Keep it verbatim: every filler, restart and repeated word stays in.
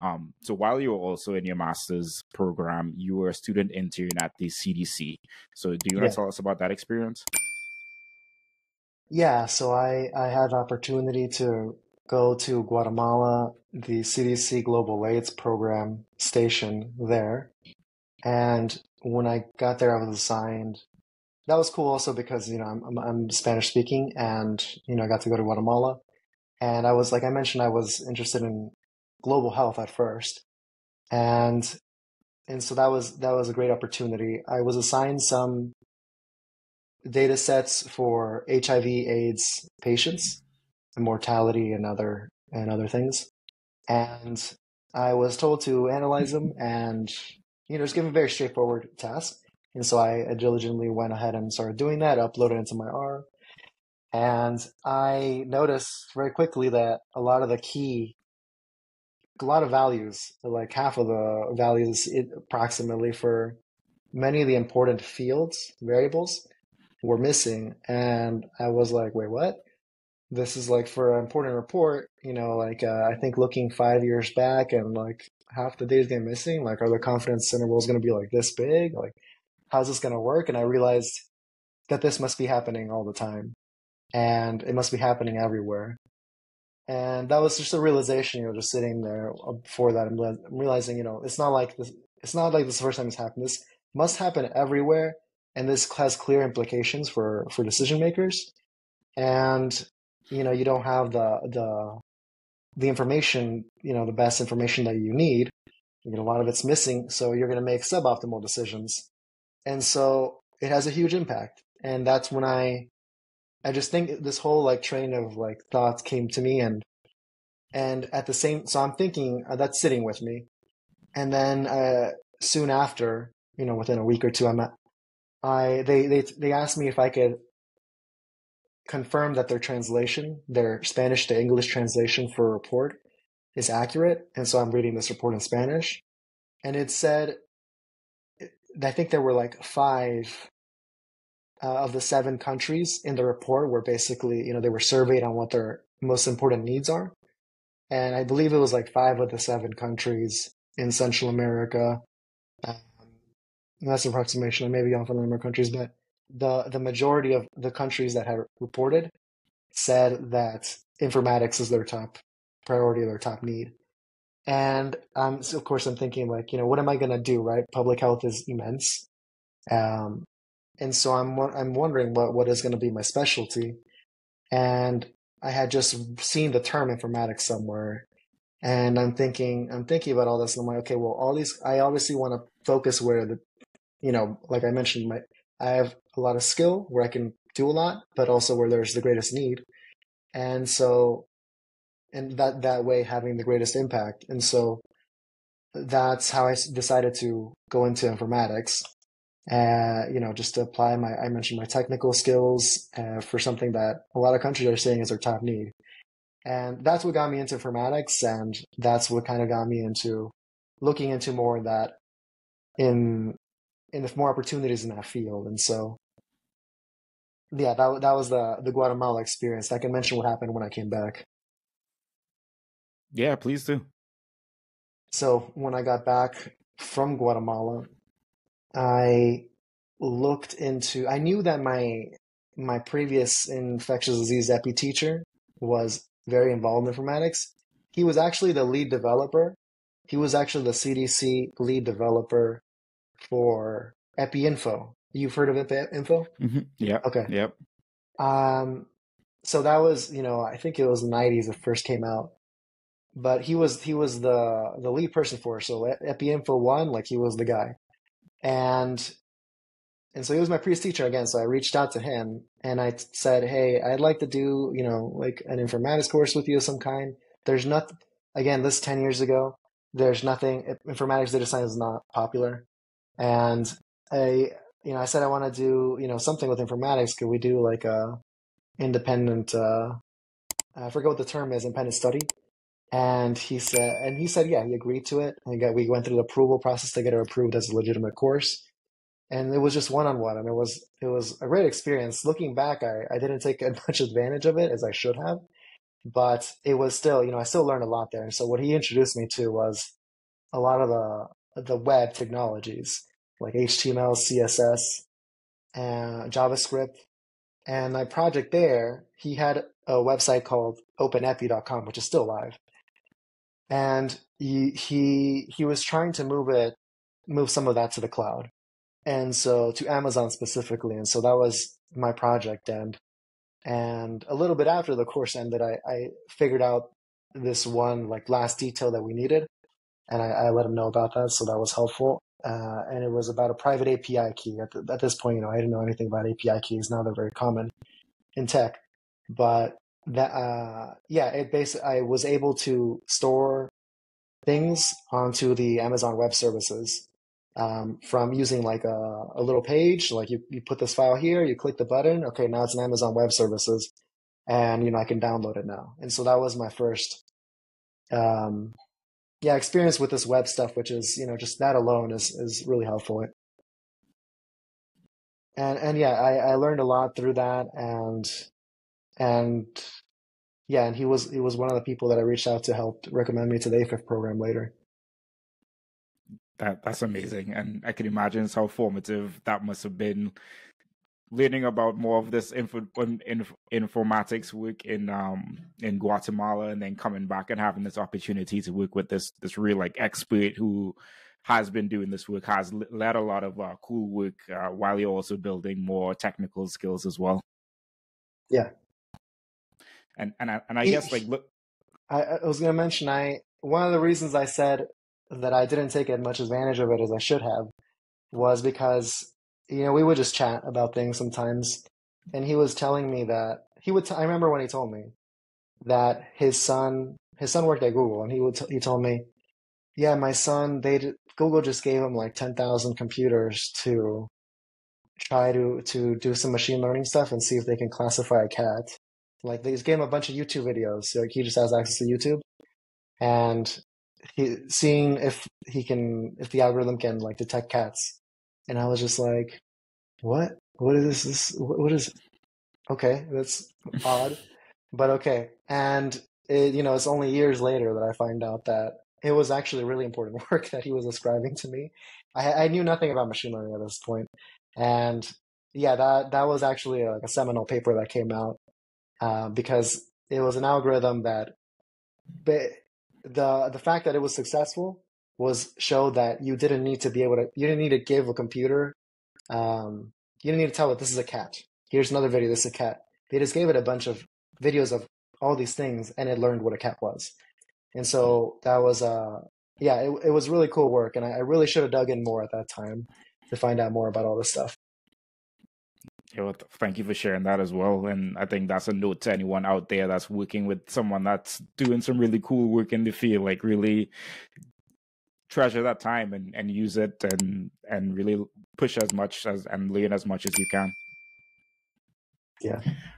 Um, so while you were also in your master's program, you were a student intern at the C D C. So do you want yeah. to tell us about that experience? Yeah, so I, I had the opportunity to go to Guatemala, the C D C Global AIDS program station there. And when I got there, I was assigned. That was cool also because, you know, I'm, I'm, I'm Spanish speaking and, you know, I got to go to Guatemala. And I was, like I mentioned, I was interested in global health at first. And, and so that was, that was a great opportunity. I was assigned some data sets for H I V AIDS patients and mortality and other, and other things. And I was told to analyze them and, you know, it's given a very straightforward task. And so I diligently went ahead and started doing that, uploaded it into my R. And I noticed very quickly that a lot of the key, a lot of values, like half of the values it, approximately for many of the important fields, variables, were missing. And I was like, wait, what? This is like for an important report, you know, like uh, I think looking five years back and like half the data is getting missing, like are the confidence intervals going to be like this big? Like how's this going to work? And I realized that this must be happening all the time and it must be happening everywhere. And that was just a realization, you know, just sitting there before that and realizing, you know, it's not like this, it's not like this is the first time it's happened. This must happen everywhere. And this has clear implications for, for decision makers. And you know, you don't have the the the information, you know, the best information that you need. You know, a lot of it's missing, so you're going to make suboptimal decisions, and so it has a huge impact. And that's when I, I just think this whole like train of like thoughts came to me, and and at the same, so I'm thinking uh, that's sitting with me, and then uh, soon after, you know, within a week or two, I'm at, I they they they asked me if I could confirm that their translation, their Spanish to English translation for a report is accurate. And so I'm reading this report in Spanish. And it said, I think there were like five uh, of the seven countries in the report where basically, you know, they were surveyed on what their most important needs are. And I believe it was like five of the seven countries in Central America. Um, that's an approximation. I may be off on the number of countries, but the the majority of the countries that had reported said that informatics is their top priority, their top need. And um, so of course, I'm thinking like, you know, what am I going to do, right? Public health is immense. Um, and so I'm, I'm wondering what, what is going to be my specialty. And I had just seen the term informatics somewhere. And I'm thinking, I'm thinking about all this. And I'm like, okay, well, all these, I obviously want to focus where the, you know, like I mentioned, my, I have a lot of skill where I can do a lot, but also where there's the greatest need. And so, and that, that way having the greatest impact. And so that's how I decided to go into informatics, uh, you know, just to apply my, I mentioned my technical skills uh, for something that a lot of countries are saying is their top need. And that's what got me into informatics. And that's what kind of got me into looking into more of that in, and if more opportunities in that field. And so, yeah, that, that was the, the Guatemala experience. I can mention what happened when I came back. Yeah, please do. So when I got back from Guatemala, I looked into, I knew that my, my previous infectious disease epi teacher was very involved in informatics. He was actually the lead developer. He was actually the C D C lead developer for Epi Info. You've heard of Epi Info? Mm-hmm. Yeah. Okay. Yep. Um, so that was, you know, I think it was the nineties it first came out, but he was he was the the lead person for it. So Epi Info one, like he was the guy, and and so he was my previous teacher again. So I reached out to him and I said, hey, I'd like to do, you know, like an informatics course with you of some kind. There's nothing. Again, this ten years ago. There's nothing. Informatics data science is not popular. And I, you know, I said, I want to do, you know, something with informatics. Could we do like a independent, uh, I forget what the term is, independent study. And he said, and he said, yeah, he agreed to it. And got, we went through the approval process to get it approved as a legitimate course. And it was just one-on-one. And it was, it was a great experience. Looking back, I, I didn't take as much advantage of it as I should have. But it was still, you know, I still learned a lot there. And so what he introduced me to was a lot of the the web technologies, like H T M L, C S S, and JavaScript. And my project there, he had a website called open epi dot com, which is still live. And he, he he was trying to move it, move some of that to the cloud, and so to Amazon specifically. And so that was my project. And and a little bit after the course ended, I, I figured out this one like last detail that we needed, and I, I let him know about that. So that was helpful. Uh, and it was about a private A P I key. At, the, at this point, you know, I didn't know anything about A P I keys. Now they're very common in tech, but that uh, yeah, it basically I was able to store things onto the Amazon Web Services um, from using like a, a little page. Like you, you put this file here, you click the button. Okay, now it's an Amazon Web Services, and you know I can download it now. And so that was my first um, yeah experience with this web stuff, which is you know just that alone is is really helpful. And and yeah, I, I learned a lot through that. And. And yeah, and he was he was one of the people that I reached out to help recommend me to the A F I F program later. That that's amazing, and I can imagine how formative that must have been. Learning about more of this info, inf, informatics work in um in Guatemala, and then coming back and having this opportunity to work with this this real like expert who has been doing this work, has led a lot of uh, cool work uh, while you're also building more technical skills as well. Yeah. And and I, and I guess like look, I, I was going to mention I one of the reasons I said that I didn't take as much advantage of it as I should have was because you know we would just chat about things sometimes, and he was telling me that he would. T I remember when he told me that his son his son worked at Google, and he would t he told me, yeah, my son they Google just gave him like ten thousand computers to try to to do some machine learning stuff and see if they can classify a cat. Like they just gave him a bunch of YouTube videos, so like he just has access to YouTube, and he, seeing if he can, if the algorithm can like detect cats. And I was just like, "What? What is this? this what, what is? Okay, that's odd, but okay." And it, you know, it's only years later that I find out that it was actually really important work that he was ascribing to me. I, I knew nothing about machine learning at this point, and yeah, that that was actually like a seminal paper that came out. Uh, because it was an algorithm that, the the fact that it was successful was showed that you didn't need to be able to, you didn't need to give a computer, um, you didn't need to tell it this is a cat. Here's another video. This is a cat. They just gave it a bunch of videos of all these things, and it learned what a cat was. And so that was uh yeah, it it was really cool work, and I, I really should have dug in more at that time to find out more about all this stuff. Yeah, well, thank you for sharing that as well. And I think that's a note to anyone out there that's working with someone that's doing some really cool work in the field. Like really treasure that time and, and use it and and really push as much as and learn as much as you can. Yeah.